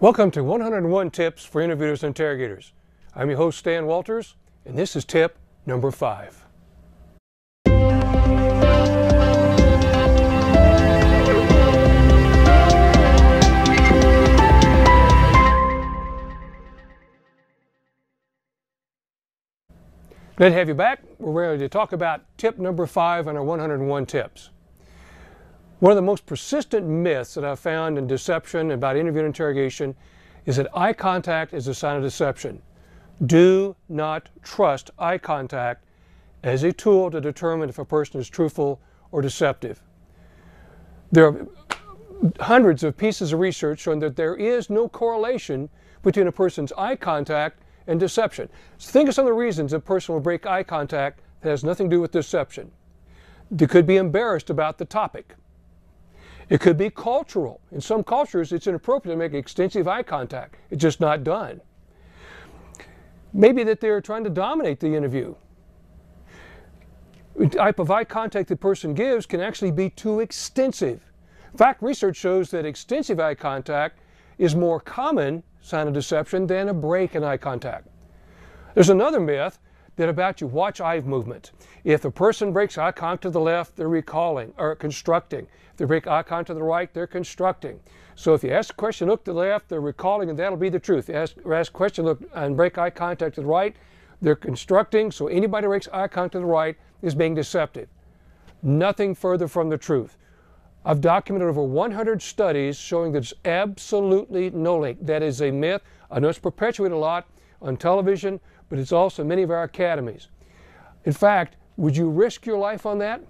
Welcome to 101 Tips for Interviewers and Interrogators. I'm your host, Stan Walters, and this is tip number 5. Glad to have you back. We're ready to talk about tip number 5 on our 101 tips. One of the most persistent myths that I've found in deception about interview and interrogation is that eye contact is a sign of deception. Do not trust eye contact as a tool to determine if a person is truthful or deceptive. There are hundreds of pieces of research showing that there is no correlation between a person's eye contact and deception. So think of some of the reasons a person will break eye contact that has nothing to do with deception. They could be embarrassed about the topic. It could be cultural. In some cultures, it's inappropriate to make extensive eye contact. It's just not done. Maybe that they're trying to dominate the interview. The type of eye contact the person gives can actually be too extensive. In fact, research shows that extensive eye contact is more common sign of deception than a break in eye contact. There's another myth that about you watch eye movement. If a person breaks eye contact to the left, they're recalling or constructing. If they break eye contact to the right, they're constructing. So if you ask a question, look to the left, they're recalling, and that'll be the truth. If you ask a question, look and break eye contact to the right, they're constructing. So anybody who breaks eye contact to the right is being deceptive. Nothing further from the truth. I've documented over 100 studies showing that there's absolutely no link. That is a myth. I know it's perpetuated a lot on television, but it's also in many of our academies. In fact, would you risk your life on that?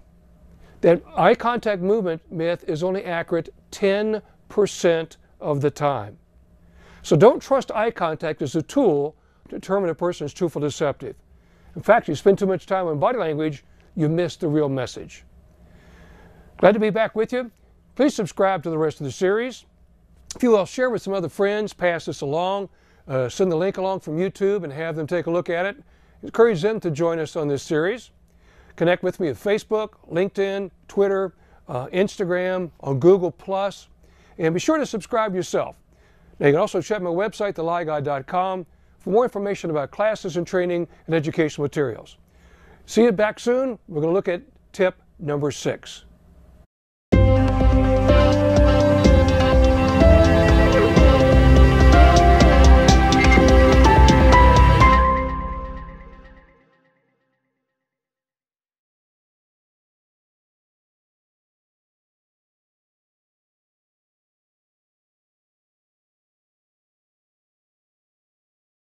That eye contact movement myth is only accurate 10% of the time. So don't trust eye contact as a tool to determine a person is truthful or deceptive. In fact, you spend too much time on body language, you miss the real message. Glad to be back with you. Please subscribe to the rest of the series. If you will, share with some other friends, pass this along, send the link along from YouTube and have them take a look at it. Encourage them to join us on this series. Connect with me at Facebook, LinkedIn, Twitter, Instagram, on Google+, and be sure to subscribe yourself. Now you can also check my website, thelieguy.com, for more information about classes and training and educational materials. See you back soon. We're going to look at tip number 6.